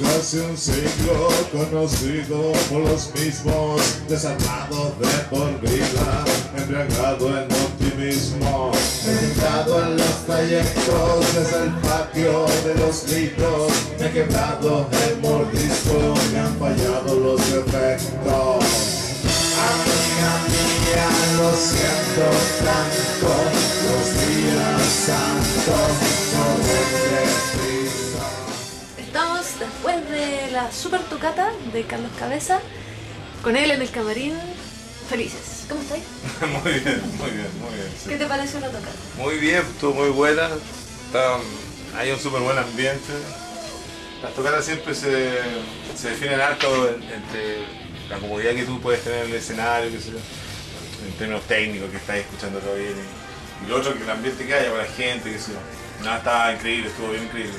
Casi un siglo conocido por los mismos, desarmado de por vida, embriagado en optimismo, meditado en los trayectos, desde el patio de los libros, me he quebrado el mordisco, me han fallado los efectos. Amiga mía, lo siento tanto, los días santos no vendré prisa. Estamos después de la super tocata de Carlos Cabezas, con él en el camarín, felices. ¿Cómo estáis? Muy bien. Sí. ¿Qué te pareció la tocata? Muy bien, estuvo muy buena, hay un súper buen ambiente. Las tocatas siempre se definen harto entre la comodidad que tú puedes tener en el escenario, que sea, en términos técnicos, que estáis escuchando todo bien, y lo otro, que el ambiente que haya para la gente, que sea. Nada, estaba increíble, estuvo bien increíble.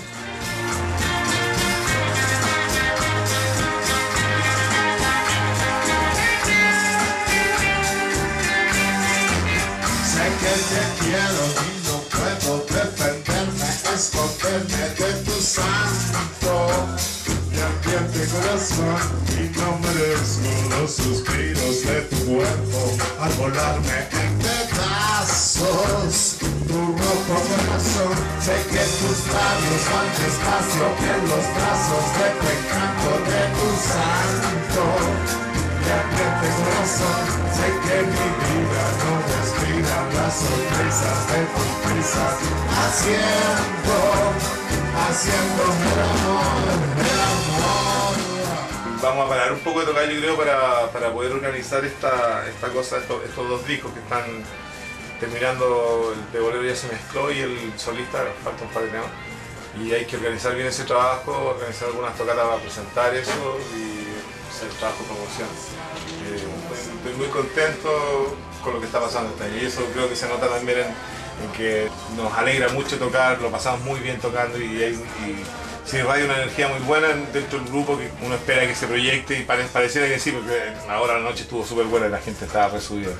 Te quiero y no puedo defenderme, esconderme de tu santo mi ardiente corazón, y no merezco los suspiros de tu cuerpo al volarme en pedazos. Tu rojo corazón, sé que tus labios van despacio en los brazos de pecado de tu santo mi ardiente corazón, sé que mi vida no las sorpresas de tus prisas, haciendo el amor. Vamos a parar un poco de tocar, yo creo, para poder organizar esta cosa, estos dos discos que están terminando. El de Bolero ya se mezcló y el solista, falta un par de temas, y hay que organizar bien ese trabajo, organizar algunas tocatas para presentar eso y hacer el trabajo de promoción. Estoy muy contento con lo que está pasando este año, y eso creo que se nota también en que nos alegra mucho tocar, lo pasamos muy bien tocando, y se irradia una energía muy buena dentro del grupo que uno espera que se proyecte, y pareciera que sí, porque ahora la noche estuvo súper buena y la gente estaba resubida.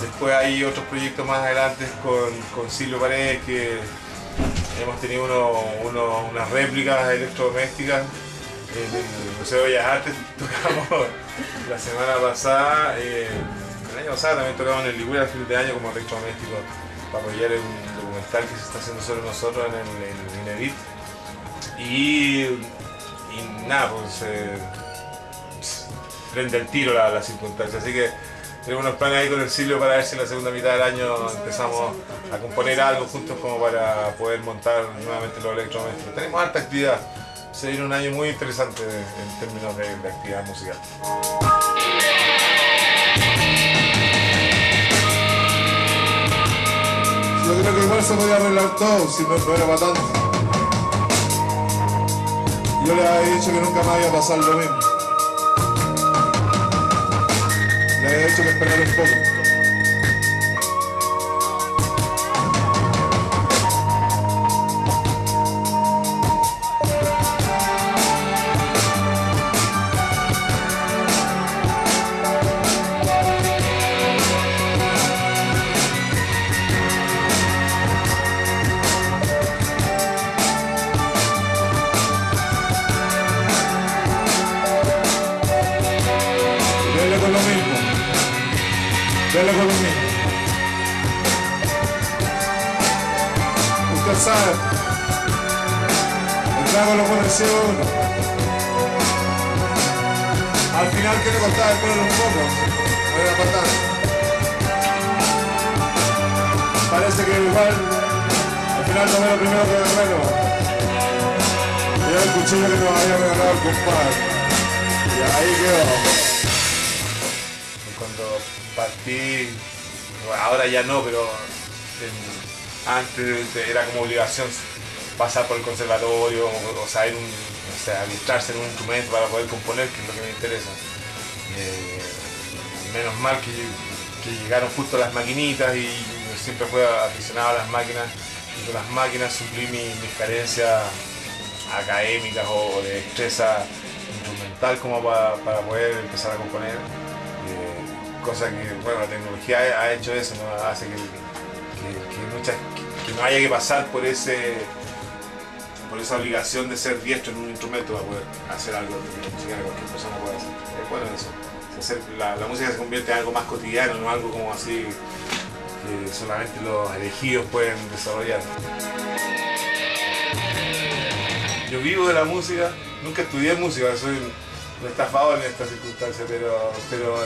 Después hay otros proyectos más adelante con Silvio Paredes, que hemos tenido unas réplicas electrodomésticas en el Museo de Bellas Artes. Tocamos la semana pasada, el año pasado también tocamos en el Ligüera a fin de año como electrodoméstico, para apoyar un documental que se está haciendo sobre nosotros en el Inedit. Y nada, pues prende el tiro la circunstancia, así que tenemos unos planes ahí con el Silvio para ver si en la segunda mitad del año empezamos a componer algo juntos como para poder montar nuevamente los electrodomésticos. Tenemos harta actividad, se viene un año muy interesante en términos de actividad musical. Yo creo que igual se podía arreglar todo si no fuera para tanto. Yo les había dicho que nunca más iba a pasar lo mismo. Les he dicho que esperar un poco. Dele con lo mismo. Usted sabe, el trago lo conoció uno. Al final, ¿qué le costaba? Después un poco, era patata. parece que igual al final tomé lo primero que regalo. Y era el cuchillo que nos había regalado el compadre. Y ahí quedó. Cuando partí, ahora ya no, pero antes era como obligación pasar por el conservatorio o saber adiestrarse en un instrumento para poder componer, que es lo que me interesa. Menos mal que llegaron justo las maquinitas y siempre fui aficionado a las máquinas y con las máquinas suplí mis carencias académicas o de destreza instrumental como para poder empezar a componer. Cosa que bueno, la tecnología ha hecho eso, ¿no? Hace que no haya que pasar por esa obligación de ser diestro en un instrumento para poder hacer algo que cualquier persona pueda hacer. Bueno, eso. La música se convierte en algo más cotidiano, no algo como así que solamente los elegidos pueden desarrollar. Yo vivo de la música, nunca estudié música, soy un estafador en estas circunstancias, pero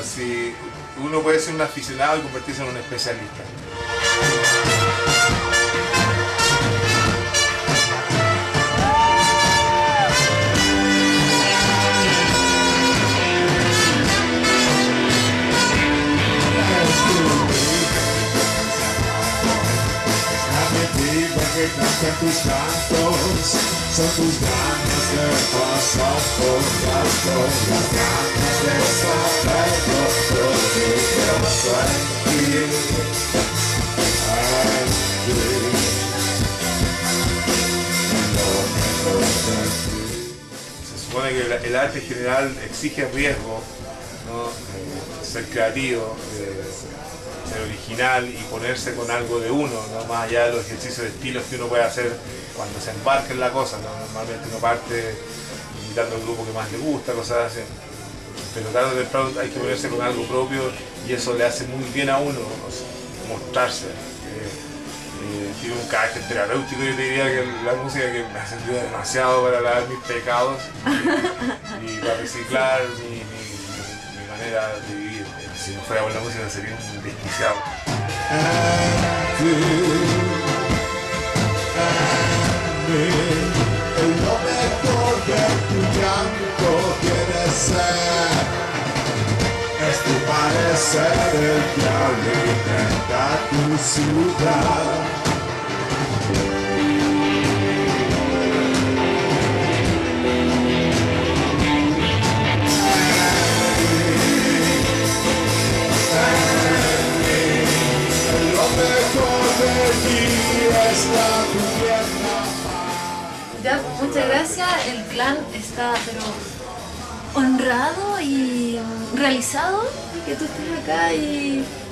si uno puede ser un aficionado y convertirse en un especialista. Cantan tus cantos, son tus ganas de pasar por alto, las ganas de saber todo tu corazón aquí, Se supone que el arte en general exige riesgo, ¿no? Ser creativo, ser original y ponerse con algo de uno, ¿no? Más allá de los ejercicios de estilos que uno puede hacer cuando se embarca en la cosa, ¿no? Normalmente uno parte invitando al grupo que más le gusta, cosas así, pero tarde o temprano hay que ponerse con algo propio y eso le hace muy bien a uno, o sea, mostrarse. Tiene un carácter terapéutico, yo te diría que la música que me ha servido demasiado para lavar mis pecados y para reciclar mi manera de vivir. Si no fuera por la música sería un desquiciado. El lo mejor de tu llanto quiere ser. Es tu parecer el que alimenta tu ciudad. Ya, muchas gracias. El clan está pero honrado y realizado de que tú estés acá y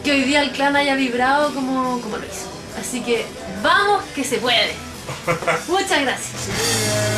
que hoy día el clan haya vibrado como lo hizo. Así que vamos que se puede. Muchas gracias.